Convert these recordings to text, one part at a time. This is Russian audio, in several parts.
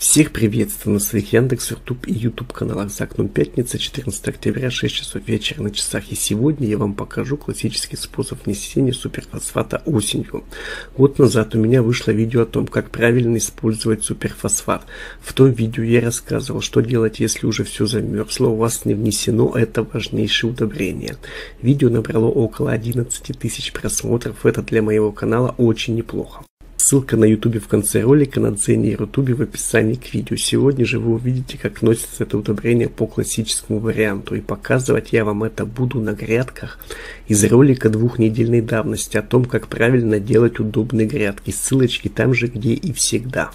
Всех приветствую на своих Яндекс, Рутьюб и Ютуб каналах. За окном пятница, 14 октября, 6 часов вечера на часах. И сегодня я вам покажу классический способ внесения суперфосфата осенью. Год назад у меня вышло видео о том, как правильно использовать суперфосфат. В том видео я рассказывал, что делать, если уже все замерзло, у вас не внесено это важнейшее удобрение. Видео набрало около 11 тысяч просмотров. Это для моего канала очень неплохо. Ссылка на Ютубе в конце ролика, на Дзене и Рутьюбе в описании к видео. Сегодня же вы увидите, как носится это удобрение по классическому варианту. И показывать я вам это буду на грядках из ролика двухнедельной давности о том, как правильно делать удобные грядки. Ссылочки там же, где и всегда.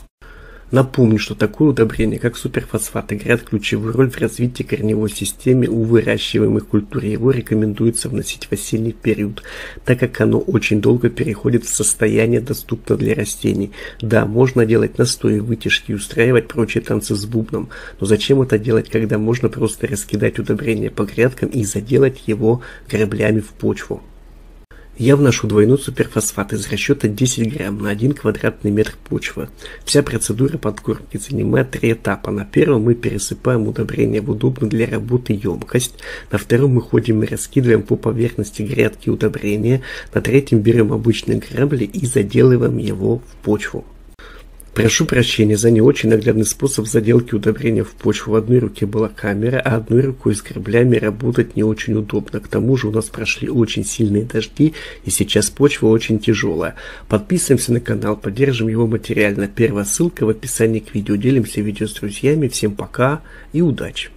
Напомню, что такое удобрение, как суперфосфат, играет ключевую роль в развитии корневой системы у выращиваемых культур. Его рекомендуется вносить в осенний период, так как оно очень долго переходит в состояние, доступно для растений. Да, можно делать настои, вытяжки, устраивать прочие танцы с бубном, но зачем это делать, когда можно просто раскидать удобрение по грядкам и заделать его граблями в почву? Я вношу двойной суперфосфат из расчета 10 грамм на 1 квадратный метр почвы. Вся процедура подкормки занимает 3 этапа. На первом мы пересыпаем удобрение в удобную для работы емкость. На втором мы ходим и раскидываем по поверхности грядки удобрения. На третьем берем обычные грабли и заделываем его в почву. Прошу прощения за не очень наглядный способ заделки удобрения в почву. В одной руке была камера, а одной рукой с граблями работать не очень удобно. К тому же у нас прошли очень сильные дожди, и сейчас почва очень тяжелая. Подписываемся на канал, поддержим его материально. Первая ссылка в описании к видео. Делимся видео с друзьями. Всем пока и удачи!